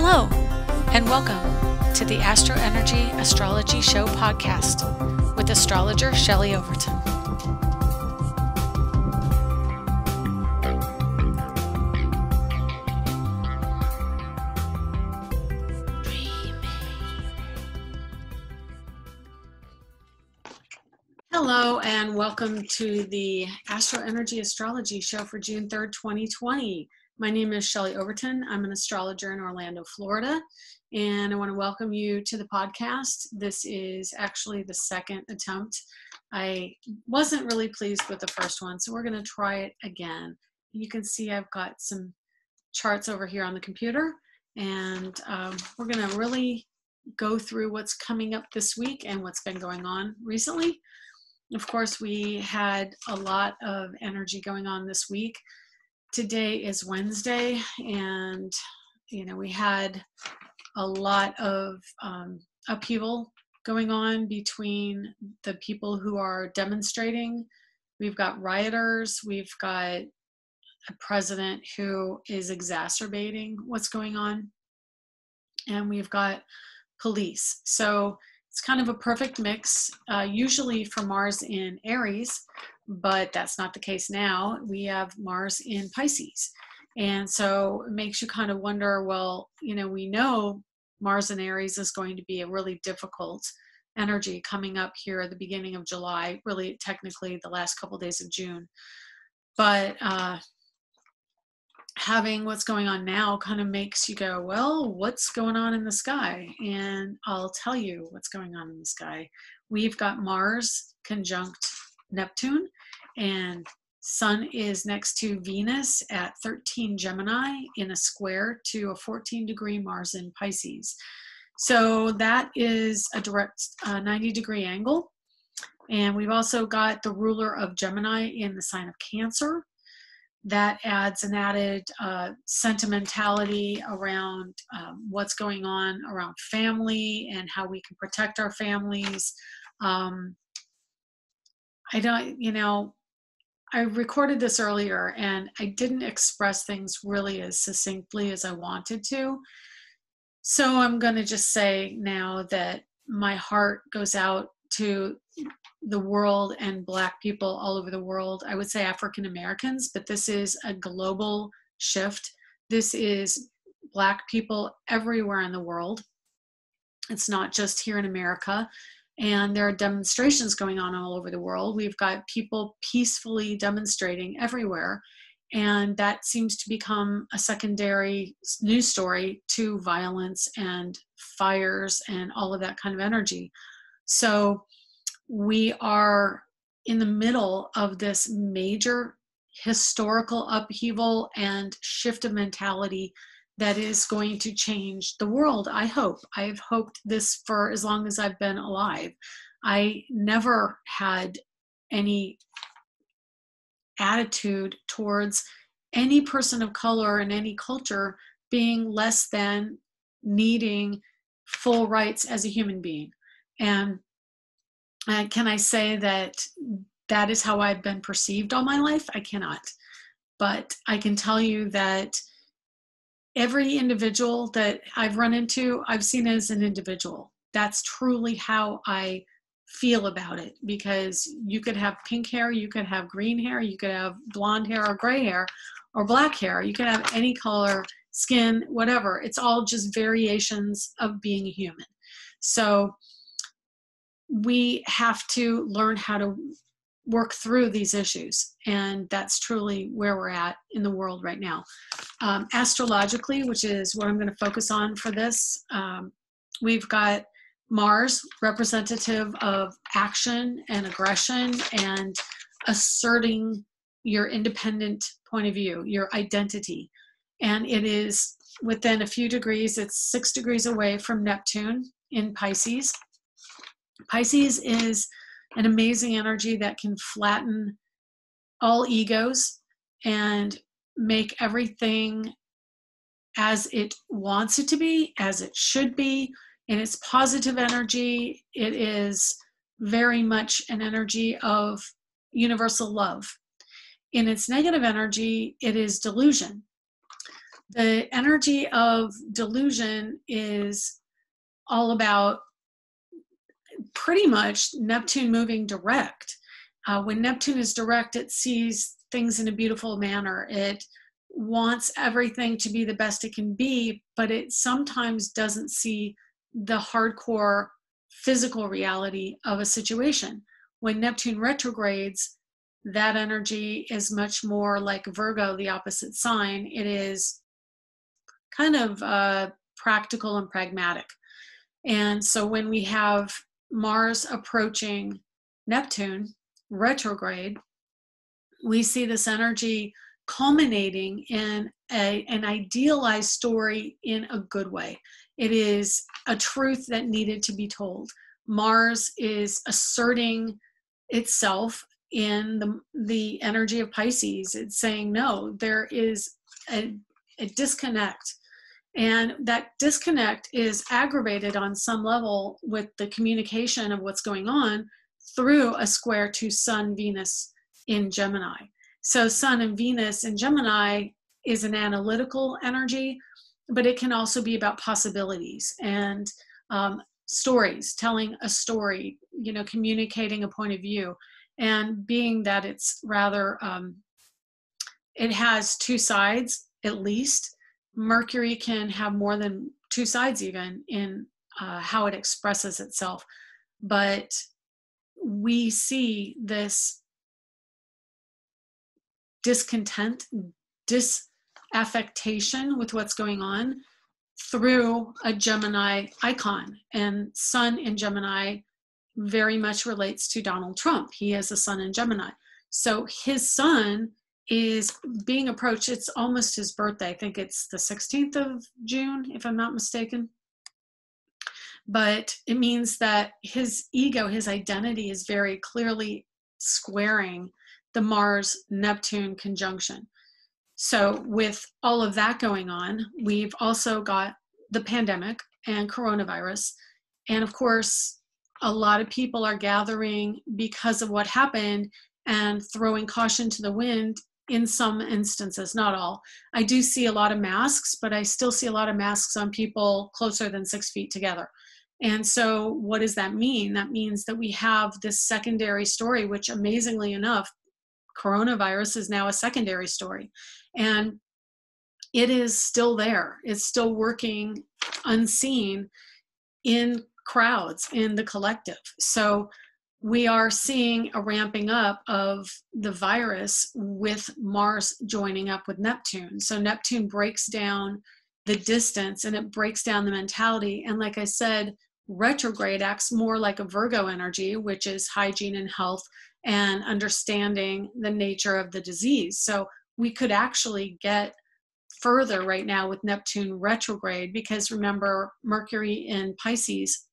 Hello, and welcome to the Astro Energy Astrology Show podcast with astrologer Shelley Overton. Hello and welcome to the Astro Energy Astrology Show for June 3rd, 2020. My name is Shelley Overton. I'm an astrologer in Orlando, Florida, and I want to welcome you to the podcast. This is actually the second attempt. I wasn't really pleased with the first one, so we're going to try it again. You can see I've got some charts over here on the computer, and we're going to really go through what's coming up this week and what's been going on recently. Of course, we had a lot of energy going on this week. Today is Wednesday, and you know, we had a lot of upheaval going on between the people who are demonstrating. We've got rioters, we've got a president who is exacerbating what's going on, and we've got police. So it's kind of a perfect mix, usually for Mars in Aries, but that's not the case now. We have Mars in Pisces. And so it makes you kind of wonder, well, you know, we know Mars in Aries is going to be a really difficult energy coming up here at the beginning of July, really technically the last couple of days of June. But having what's going on now kind of makes you go, well, what's going on in the sky? And I'll tell you what's going on in the sky. We've got Mars conjunct Neptune, and Sun is next to Venus at 13 Gemini in a square to a 14-degree Mars in Pisces. So that is a direct 90-degree angle. And we've also got the ruler of Gemini in the sign of Cancer. That adds an added sentimentality around what's going on around family and how we can protect our families. I recorded this earlier and I didn't express things really as succinctly as I wanted to. So I'm going to just say now that my heart goes out to the world and Black people all over the world. I would say African Americans, but this is a global shift. This is Black people everywhere in the world. It's not just here in America. And there are demonstrations going on all over the world. We've got people peacefully demonstrating everywhere. And that seems to become a secondary news story to violence and fires and all of that kind of energy. So we are in the middle of this major historical upheaval and shift of mentality that is going to change the world, I hope. I've hoped this for as long as I've been alive. I never had any attitude towards any person of color in any culture being less than, needing full rights as a human being. And can I say that that is how I've been perceived all my life? I cannot. But I can tell you that every individual that I've run into, I've seen as an individual. That's truly how I feel about it, because you could have pink hair, you could have green hair, you could have blonde hair or gray hair or black hair. You could have any color, skin, whatever. It's all just variations of being human. So we have to learn how to work through these issues, and that's truly where we're at in the world right now. Astrologically, which is what I'm going to focus on for this, we've got Mars, representative of action and aggression and asserting your independent point of view, your identity. And it is within a few degrees, it's 6 degrees away from Neptune in Pisces. Pisces is an amazing energy that can flatten all egos and make everything as it wants it to be, as it should be. In its positive energy, it is very much an energy of universal love. In its negative energy, it is delusion. The energy of delusion is all about pretty much Neptune moving direct. When Neptune is direct, it sees things in a beautiful manner. It wants everything to be the best it can be, but it sometimes doesn't see the hardcore physical reality of a situation. When Neptune retrogrades, that energy is much more like Virgo, the opposite sign. It is kind of practical and pragmatic. And so when we have Mars approaching Neptune retrograde, we see this energy culminating in an idealized story in a good way. It is a truth that needed to be told. Mars is asserting itself in the energy of Pisces. It's saying, no, there is a disconnect. And that disconnect is aggravated on some level with the communication of what's going on through a square to Sun, Venus in Gemini. So Sun and Venus in Gemini is an analytical energy, but it can also be about possibilities and stories, telling a story, you know, communicating a point of view. And being that it's rather, it has two sides at least. Mercury can have more than two sides even in how it expresses itself. But we see this discontent, disaffection with what's going on through a Gemini icon. And Sun in Gemini very much relates to Donald Trump. He is a Sun in Gemini. So his Sun is being approached. It's almost his birthday. I think it's the 16th of June, if I'm not mistaken. But it means that his ego, his identity is very clearly squaring the Mars-Neptune conjunction. So with all of that going on, we've also got the pandemic and coronavirus. And of course, a lot of people are gathering because of what happened and throwing caution to the wind in some instances, not all. I do see a lot of masks, but I still see a lot of masks on people closer than 6 feet together. And so what does that mean? That means that we have this secondary story, which amazingly enough, coronavirus is now a secondary story. And it is still there. It's still working unseen in crowds, in the collective. So we are seeing a ramping up of the virus with Mars joining up with Neptune. So Neptune breaks down the distance and it breaks down the mentality. And like I said, retrograde acts more like a Virgo energy, which is hygiene and health and understanding the nature of the disease. So we could actually get further right now with Neptune retrograde, because remember, Mercury in Pisces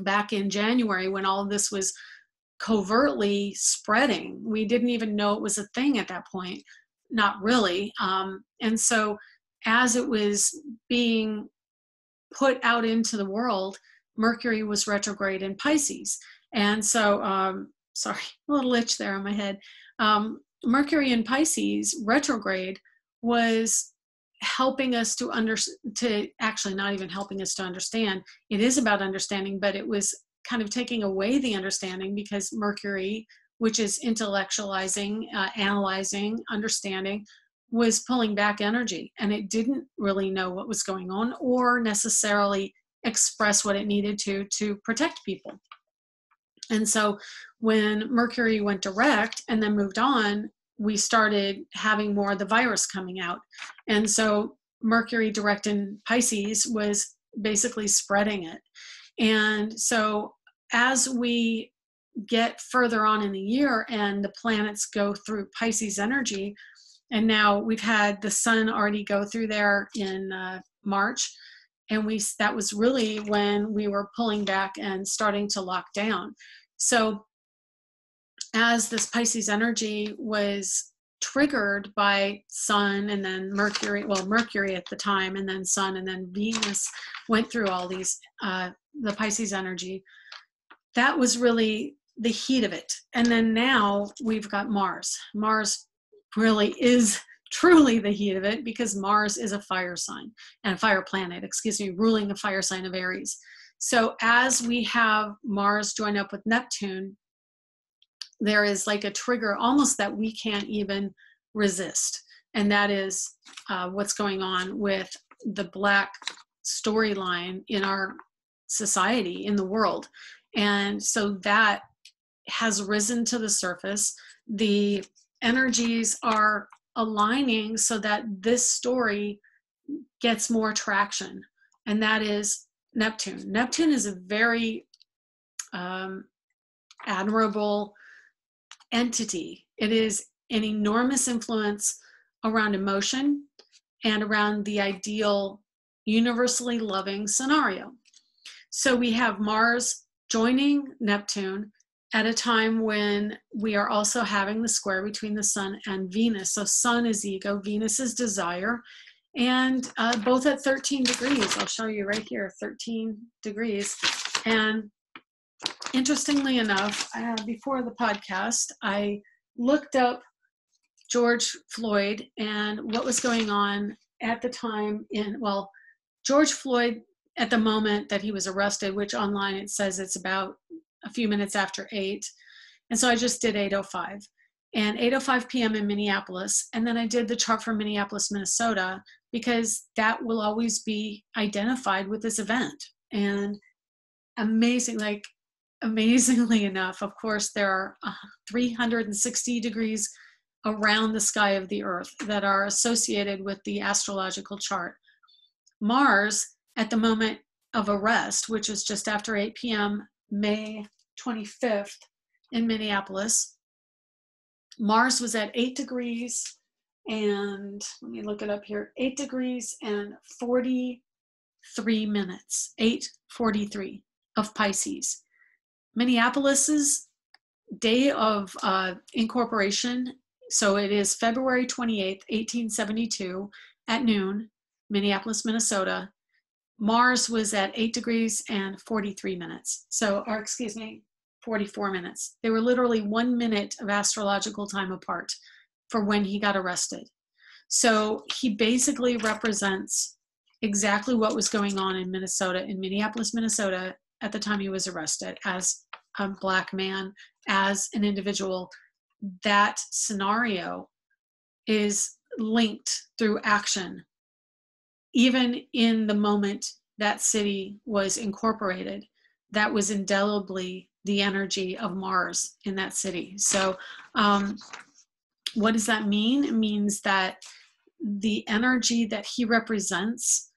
back in January, when all of this was covertly spreading, we didn't even know it was a thing at that point, not really. And so as it was being put out into the world, Mercury was retrograde in Pisces. And so, sorry, a little itch there on my head. Mercury in Pisces retrograde was helping us to actually not even helping us to understand. It is about understanding, but it was kind of taking away the understanding, because Mercury, which is intellectualizing, analyzing, understanding, was pulling back energy, and it didn't really know what was going on or necessarily express what it needed to protect people. And so when Mercury went direct and then moved on, we started having more of the virus coming out. And so Mercury direct in Pisces was basically spreading it. And so as we get further on in the year and the planets go through Pisces energy, and now we've had the Sun already go through there in March, and that was really when we were pulling back and starting to lock down. So as this Pisces energy was triggered by Sun and then Mercury, well, Mercury at the time, and then Sun and then Venus went through all these, the Pisces energy, that was really the heat of it. And then now we've got Mars. Mars really is truly the heat of it, because Mars is a fire sign and a fire planet, excuse me, ruling the fire sign of Aries. So as we have Mars join up with Neptune, there is like a trigger almost that we can't even resist. And that is what's going on with the Black storyline in our society, in the world. And so that has risen to the surface. The energies are aligning so that this story gets more traction. And that is Neptune. Neptune is a very admirable entity. It is an enormous influence around emotion and around the ideal universally loving scenario. So we have Mars joining Neptune at a time when we are also having the square between the Sun and Venus. So Sun is ego, Venus is desire, and both at 13 degrees. I'll show you right here, 13 degrees. And interestingly enough, before the podcast, I looked up George Floyd and what was going on at the time in, well, George Floyd at the moment that he was arrested, which online it says it's about a few minutes after 8. And so I just did 8:05 and 8:05 p.m. in Minneapolis. And then I did the chart for Minneapolis, Minnesota, because that will always be identified with this event. And amazing, like amazingly enough, of course, there are 360 degrees around the sky of the earth that are associated with the astrological chart. Mars at the moment of arrest, which is just after 8 p.m. May 25th in Minneapolis, Mars was at 8 degrees, and let me look it up here, 8 degrees and 43 minutes, 8:43 of Pisces. Minneapolis's day of incorporation, so it is February 28th, 1872 at noon, Minneapolis, Minnesota. Mars was at 8 degrees and 43 minutes. So, or excuse me, 44 minutes. They were literally 1 minute of astrological time apart for when he got arrested. So he basically represents exactly what was going on in Minnesota, in Minneapolis, Minnesota, at the time he was arrested as a Black man, as an individual. That scenario is linked through action. Even in the moment that city was incorporated, that was indelibly the energy of Mars in that city. So what does that mean? It means that the energy that he represents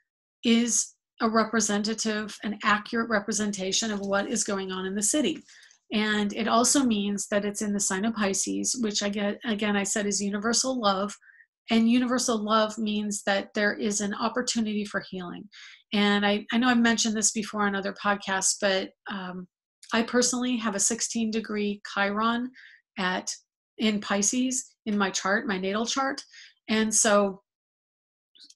is a representative, an accurate representation of what is going on in the city. And it also means that it's in the sign of Pisces, which again, I said is universal love. And universal love means that there is an opportunity for healing. And I know I've mentioned this before on other podcasts, but I personally have a 16 degree Chiron in Pisces in my chart, my natal chart. And so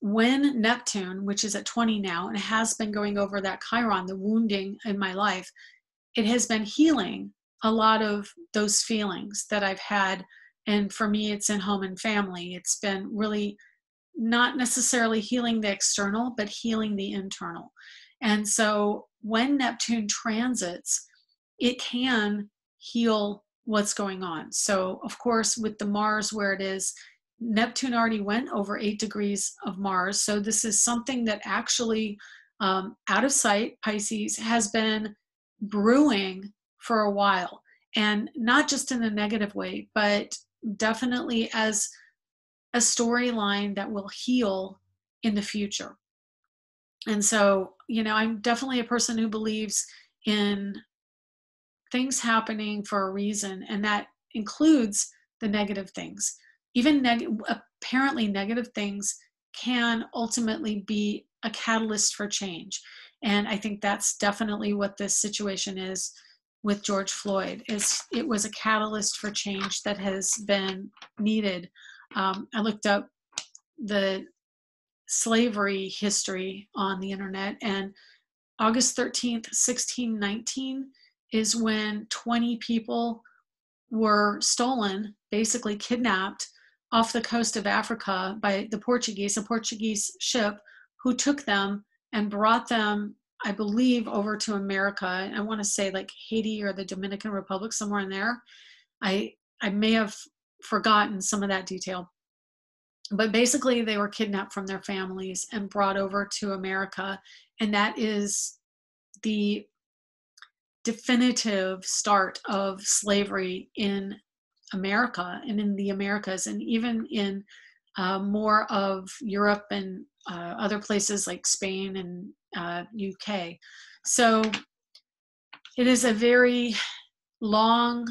when Neptune, which is at 20 now, and has been going over that Chiron, the wounding in my life, it has been healing a lot of those feelings that I've had. And for me, it's in home and family. It's been really not necessarily healing the external, but healing the internal. And so when Neptune transits, it can heal what's going on. So of course, with the Mars where it is, Neptune already went over 8 degrees of Mars. So this is something that actually out of sight, Pisces, has been brewing for a while. And not just in a negative way, but definitely as a storyline that will heal in the future. And so, you know, I'm definitely a person who believes in things happening for a reason, and that includes the negative things. Even apparently negative things can ultimately be a catalyst for change. And I think that's definitely what this situation is with George Floyd. It was a catalyst for change that has been needed. I looked up the slavery history on the internet, and August 13th, 1619 is when 20 people were stolen, basically kidnapped off the coast of Africa by a Portuguese ship who took them and brought them, I believe, over to America. I want to say like Haiti or the Dominican Republic, somewhere in there. I may have forgotten some of that detail. But basically they were kidnapped from their families and brought over to America. And that is the definitive start of slavery in America and in the Americas, and even in more of Europe and other places like Spain and UK. So it is a very long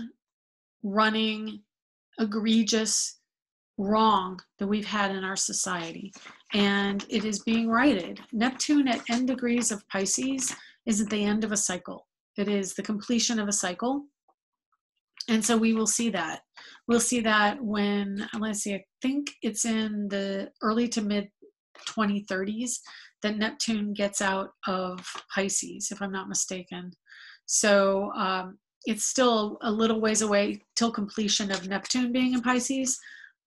running, egregious wrong that we've had in our society, and it is being righted. Neptune at end degrees of Pisces is at the end of a cycle. It is the completion of a cycle. And so we will see that. We'll see that when, let's see, I think it's in the early to mid 2030s that Neptune gets out of Pisces, if I'm not mistaken. So it's still a little ways away till completion of Neptune being in Pisces,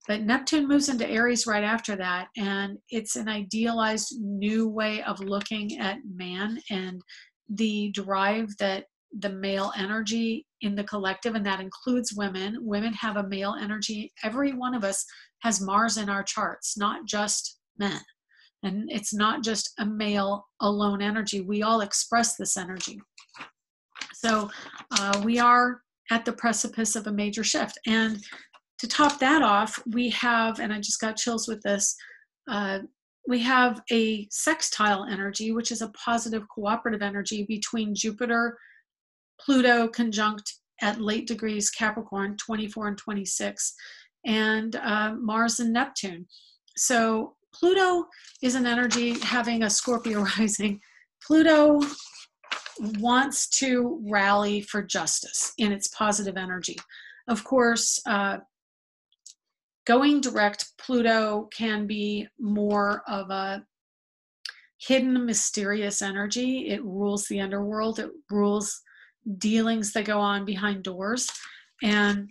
but Neptune moves into Aries right after that. And it's an idealized new way of looking at man and the drive that the male energy in the collective, and that includes women. Women have a male energy. Every one of us has Mars in our charts, not just men. And it's not just a male alone energy. We all express this energy. So we are at the precipice of a major shift. And to top that off, we have, and I just got chills with this, we have a sextile energy, which is a positive cooperative energy between Jupiter, Pluto conjunct at late degrees Capricorn, 24 and 26, and Mars and Neptune. So Pluto is an energy having a Scorpio rising. Pluto wants to rally for justice in its positive energy. Of course, going direct, Pluto can be more of a hidden, mysterious energy. It rules the underworld. It rules dealings that go on behind doors. And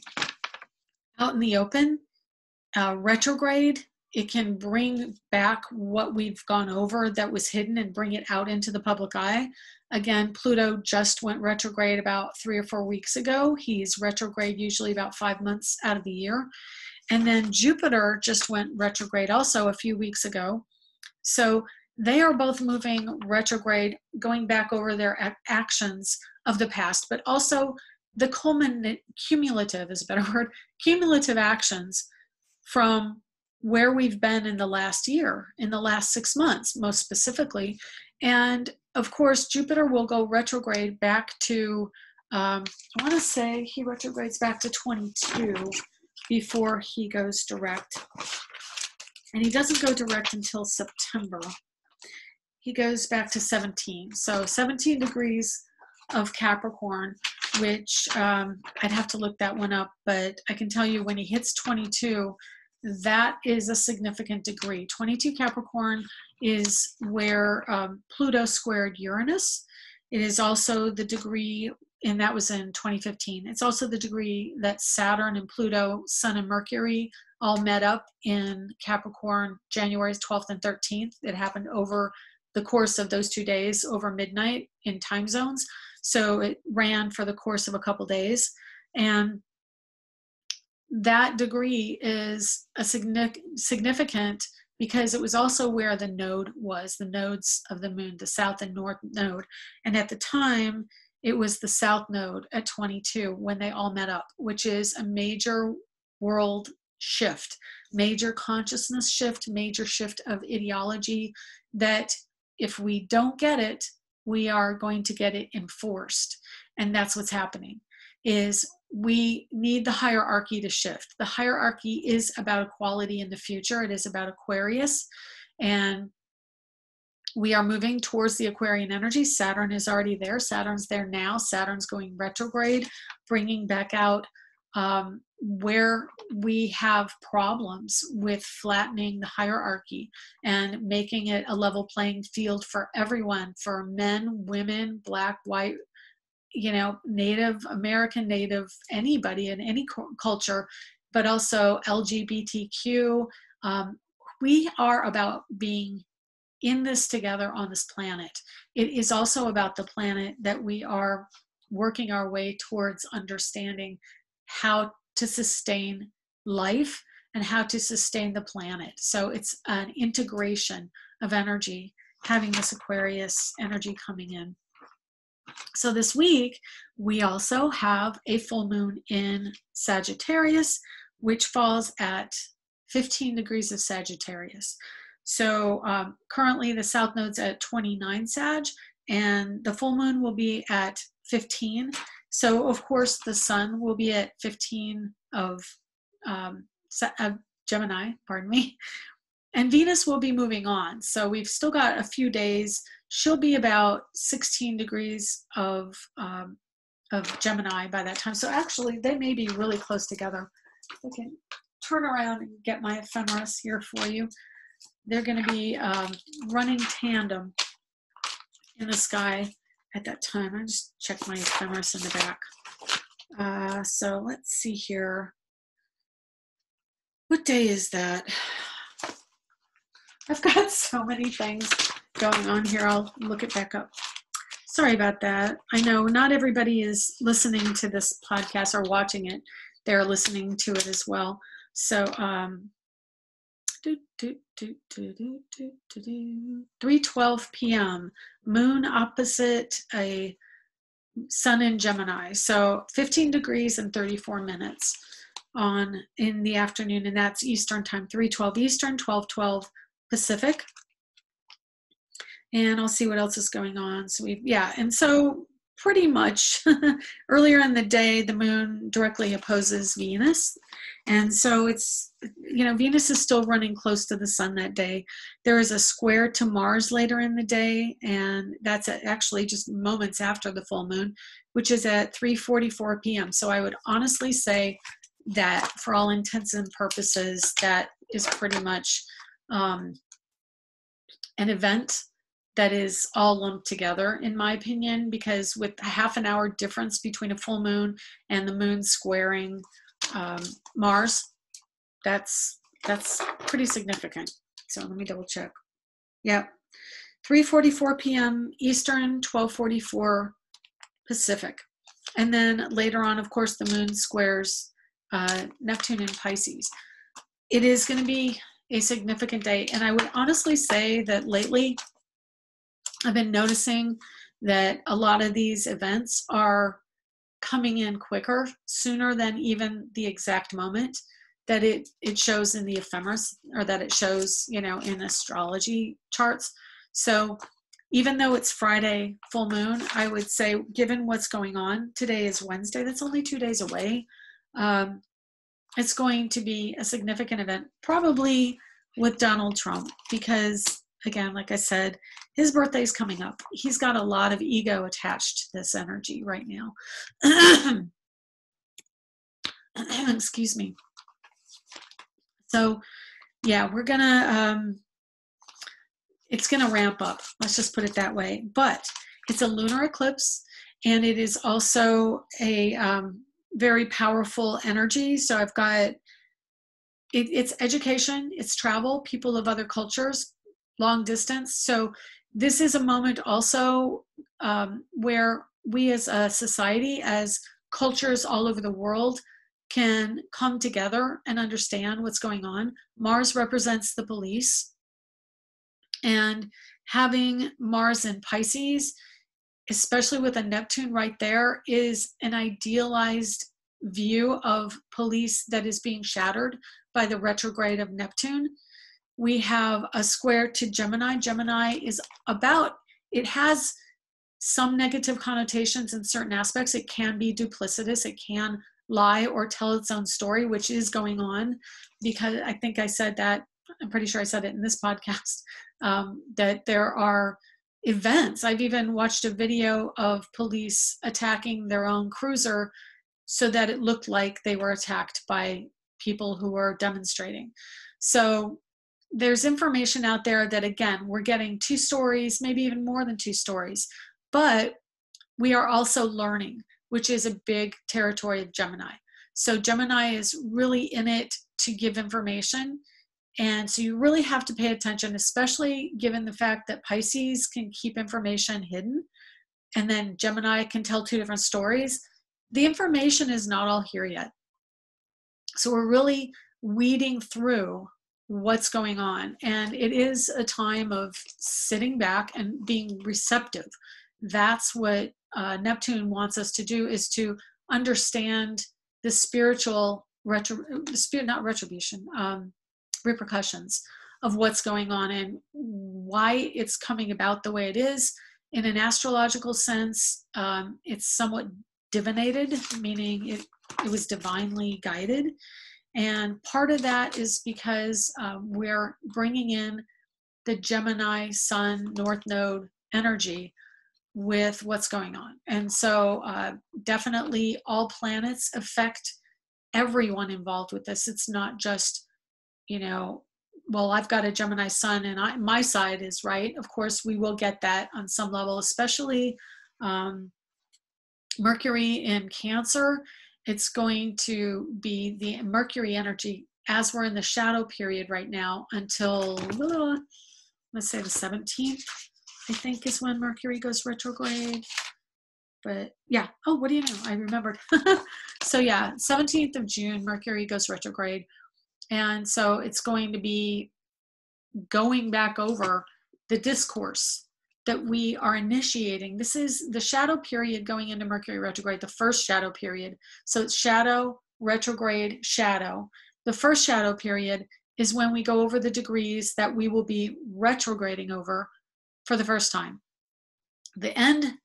out in the open, retrograde, it can bring back what we've gone over that was hidden and bring it out into the public eye. Again, Pluto just went retrograde about 3 or 4 weeks ago. He's retrograde usually about 5 months out of the year. And then Jupiter just went retrograde also a few weeks ago. So they are both moving retrograde, going back over their actions of the past, but also the cumulative is a better word, cumulative actions from where we've been in the last year, in the last 6 months, most specifically. And of course, Jupiter will go retrograde back to, I want to say he retrogrades back to 22 before he goes direct. And he doesn't go direct until September. He goes back to 17. So 17 degrees of Capricorn, which I'd have to look that one up, but I can tell you when he hits 22, that is a significant degree. 22 Capricorn is where Pluto squared Uranus. It is also the degree, and that was in 2015. It's also the degree that Saturn and Pluto, Sun and Mercury all met up in Capricorn, January 12th and 13th. It happened over the course of those 2 days over midnight in time zones. So it ran for the course of a couple days. And that degree is a significant because it was also where the node was, the nodes of the moon, the south and north node. And at the time, it was the south node at 22 when they all met up, which is a major world shift, major consciousness shift, major shift of ideology that if we don't get it, we are going to get it enforced. And that's what's happening is we need the hierarchy to shift. The hierarchy is about equality in the future. It is about Aquarius. And we are moving towards the Aquarian energy. Saturn is already there. Saturn's there now. Saturn's going retrograde, bringing back out where we have problems with flattening the hierarchy and making it a level playing field for everyone, for men, women, black, white, you know, Native American, Native, anybody in any culture but also LGBTQ. We are about being in this together on this planet. It is also about the planet that we are working our way towards understanding how to sustain life and how to sustain the planet. So it's an integration of energy, having this Aquarius energy coming in. So this week, we also have a full moon in Sagittarius, which falls at 15 degrees of Sagittarius. So currently the south node's at 29 Sag, and the full moon will be at 15. So of course the sun will be at 15 of Gemini, pardon me, and Venus will be moving on. So we've still got a few days. She'll be about 16 degrees of Gemini by that time. So actually they may be really close together. I can turn around and get my ephemeris here for you. They're going to be running tandem in the sky at that time. I just checked my ephemeris in the back. So let's see here. What day is that? I've got so many things going on here. I'll look it back up. Sorry about that. I know not everybody is listening to this podcast or watching it. They're listening to it as well. So, 3:12 p.m. Moon opposite a sun in Gemini. So 15 degrees and 34 minutes on in the afternoon, and that's Eastern time, 3:12 Eastern, 12:12 Pacific. And I'll see what else is going on. So so pretty much earlier in the day, the moon directly opposes Venus. And so it's, you know, Venus is still running close to the sun that day. There is a square to Mars later in the day, and that's actually just moments after the full moon, which is at 3:44 p.m. So I would honestly say that for all intents and purposes, that is pretty much an event that is all lumped together, in my opinion, because with a half an hour difference between a full moon and the moon squaring Mars, that's pretty significant. So let me double check. Yep, 3:44 p.m. Eastern, 12:44 Pacific. And then later on, of course, the moon squares Neptune in Pisces. It is going to be a significant day. And I would honestly say that lately, I've been noticing that a lot of these events are coming in quicker, sooner than even the exact moment that it shows in the ephemeris, or that it shows, you know, in astrology charts. So even though it's Friday full moon, I would say, given what's going on, today is Wednesday, that's only 2 days away. It's going to be a significant event, probably with Donald Trump, because again, like I said, his birthday's coming up. He's got a lot of ego attached to this energy right now. Excuse me. So yeah, we're gonna, it's gonna ramp up. Let's just put it that way. But it's a lunar eclipse, and it is also a very powerful energy. So I've got, it's education, it's travel, people of other cultures, long distance. So this is a moment also where we as a society, as cultures all over the world, can come together and understand what's going on. Mars represents the police, and having Mars in Pisces, especially with a Neptune right there, is an idealized view of police that is being shattered by the retrograde of Neptune. We have a square to Gemini. Gemini is about, it has some negative connotations in certain aspects. It can be duplicitous. It can lie or tell its own story, which is going on, because I think I said that, I'm pretty sure I said it in this podcast, that there are events. I've even watched a video of police attacking their own cruiser so that it looked like they were attacked by people who were demonstrating. So there's information out there that, again, we're getting two stories, maybe even more than two stories, but we are also learning, which is a big territory of Gemini. So Gemini is really in it to give information. And so you really have to pay attention, especially given the fact that Pisces can keep information hidden. And then Gemini can tell two different stories. The information is not all here yet. So we're really weeding through what's going on. And it is a time of sitting back and being receptive. That's what Neptune wants us to do, is to understand the spiritual, repercussions of what's going on and why it's coming about the way it is. In an astrological sense, it's somewhat divinated, meaning it was divinely guided. And part of that is because we're bringing in the Gemini Sun North Node energy with what's going on. And so definitely all planets affect everyone involved with this. It's not just, you know, well, I've got a Gemini Sun and my side is right. Of course, we will get that on some level, especially Mercury in Cancer. It's going to be the Mercury energy as we're in the shadow period right now until, let's say the 17th, I think, is when Mercury goes retrograde. But yeah, oh, what do you know? I remembered. So yeah, 17th of June, Mercury goes retrograde. And so it's going to be going back over the discourse that we are initiating. This is the shadow period going into Mercury retrograde, the first shadow period. So it's shadow, retrograde, shadow. The first shadow period is when we go over the degrees that we will be retrograding over for the first time. The end of the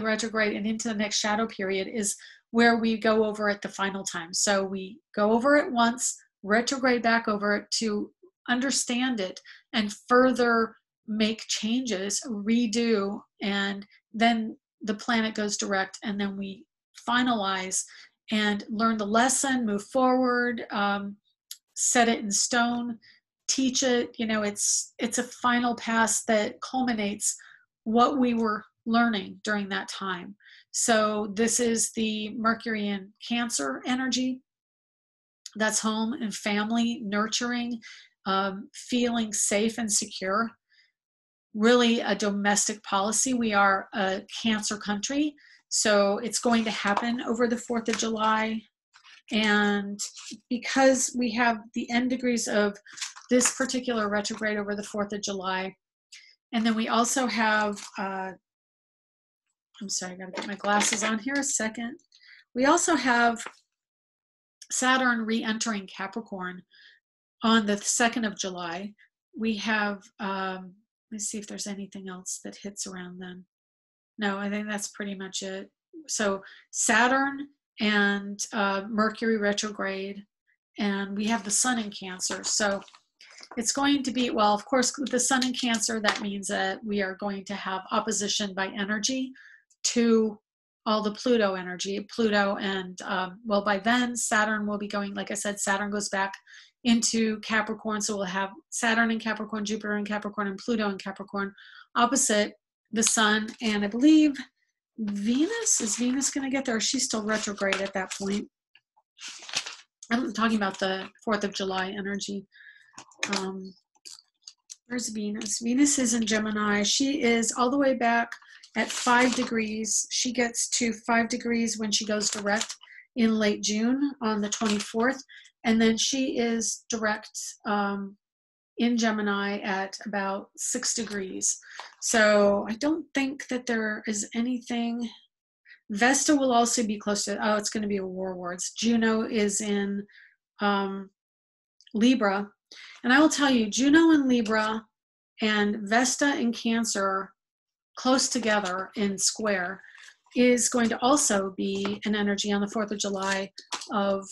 retrograde and into the next shadow period is where we go over it the final time. So we go over it once, retrograde back over it to understand it and further make changes, redo, and then the planet goes direct, and then we finalize and learn the lesson, move forward, set it in stone, teach it. You know, it's a final pass that culminates what we were learning during that time. So this is the Mercury in Cancer energy. That's home and family, nurturing, feeling safe and secure. Really a domestic policy. We are a Cancer country, so it's going to happen over the 4th of July. And because we have the end degrees of this particular retrograde over the 4th of July, and then we also have, I'm sorry, I gotta get my glasses on here a second. We also have Saturn re-entering Capricorn on the 2nd of July. We have, let me see if there's anything else that hits around then. No, I think that's pretty much it. So Saturn and Mercury retrograde, and we have the Sun in Cancer. So it's going to be, well, of course, with the Sun in Cancer, that means that we are going to have opposition by energy to all the Pluto energy. Pluto and, well, by then, Saturn will be going, like I said, Saturn goes back into Capricorn. So we'll have Saturn in Capricorn, Jupiter in Capricorn, and Pluto in Capricorn opposite the Sun. And I believe Venus, is Venus going to get there? Or is she still retrograde at that point? I'm talking about the 4th of July energy. Where's Venus? Venus is in Gemini. She is all the way back at 5 degrees. She gets to 5 degrees when she goes direct in late June on the 24th. And then she is direct in Gemini at about 6 degrees. So I don't think that there is anything. Vesta will also be close to, oh, it's going to be a war wards. Juno is in Libra. And I will tell you, Juno in Libra and Vesta in Cancer close together in square is going to also be an energy on the 4th of July of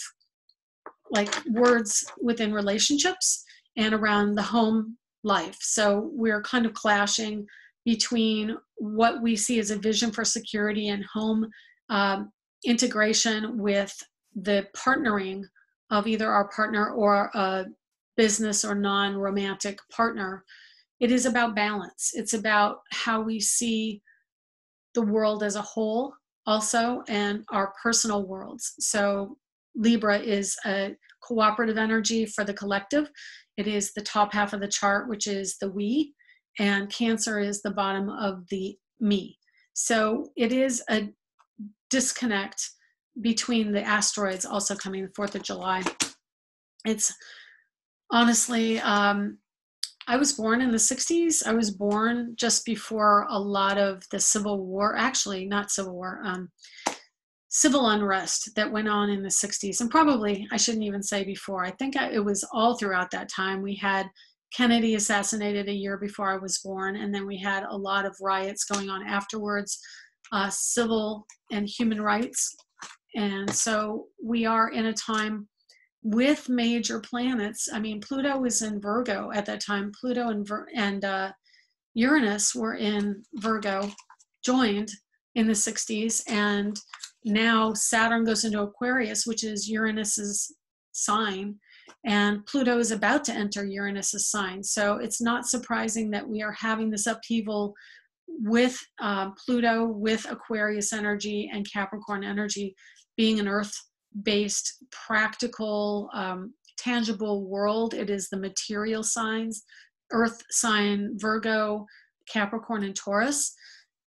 like words within relationships and around the home life. So we're kind of clashing between what we see as a vision for security and home integration with the partnering of either our partner or a business or non-romantic partner. It is about balance. It's about how we see the world as a whole, also, and our personal worlds. So Libra is a cooperative energy for the collective. It is the top half of the chart, which is the we, and Cancer is the bottom of the me. So it is a disconnect between the asteroids also coming the 4th of July. It's honestly, I was born in the 60s. I was born just before a lot of the Civil War, actually not Civil War, civil unrest that went on in the 60s. And probably, I shouldn't even say before, I think it was all throughout that time. We had Kennedy assassinated a year before I was born, and then we had a lot of riots going on afterwards, civil and human rights. And so we are in a time with major planets. I mean, Pluto was in Virgo at that time. Pluto and Uranus were in Virgo, joined in the 60s. And now Saturn goes into Aquarius, which is Uranus's sign. And Pluto is about to enter Uranus's sign. So it's not surprising that we are having this upheaval with Pluto, with Aquarius energy and Capricorn energy, being an earth-based, practical, tangible world. It is the material signs, earth sign, Virgo, Capricorn, and Taurus.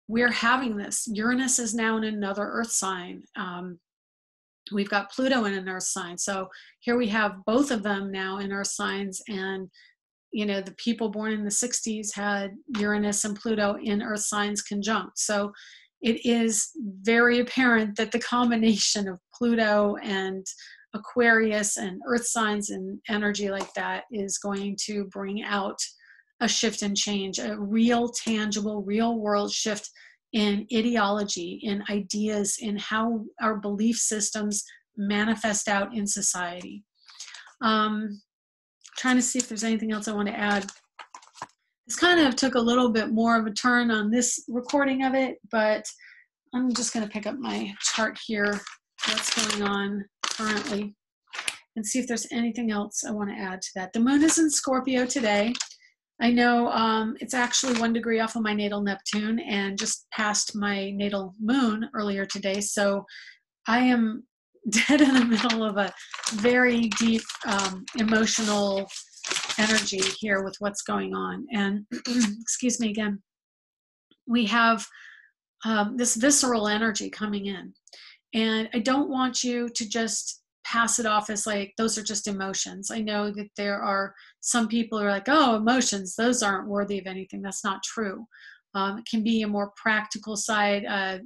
We're having this. Uranus is now in another earth sign. We've got Pluto in an earth sign. So here we have both of them now in earth signs, and you know, the people born in the 60s had Uranus and Pluto in earth signs conjunct. So it is very apparent that the combination of Pluto and Aquarius and earth signs and energy like that is going to bring out a shift and change, a real, tangible, real world shift in ideology, in ideas, in how our belief systems manifest out in society. Trying to see if there's anything else I want to add. This kind of took a little bit more of a turn on this recording of it, but I'm just going to pick up my chart here, what's going on currently, and see if there's anything else I want to add to that. The moon is in Scorpio today. I know it's actually 1 degree off of my natal Neptune and just past my natal moon earlier today, so I am dead in the middle of a very deep emotional energy here with what's going on. And excuse me again, we have this visceral energy coming in, and I don't want you to just pass it off as like, those are just emotions. I know that there are some people who are like, oh, emotions, those aren't worthy of anything. That's not true. It can be a more practical side.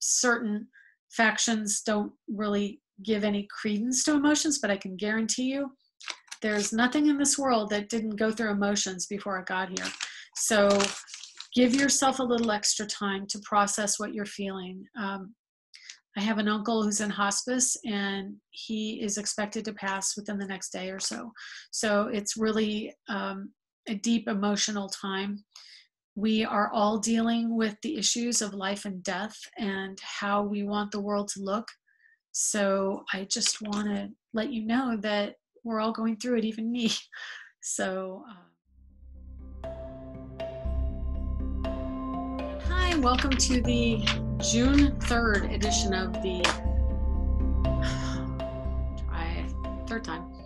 Certain factions don't really give any credence to emotions, but I can guarantee you there's nothing in this world that didn't go through emotions before I got here. So give yourself a little extra time to process what you're feeling. I have an uncle who's in hospice, and he is expected to pass within the next day or so. So it's really a deep emotional time. We are all dealing with the issues of life and death and how we want the world to look. So I just want to let you know that we're all going through it, even me. So, hi, welcome to the June 3rd edition of the, try it, 3rd time.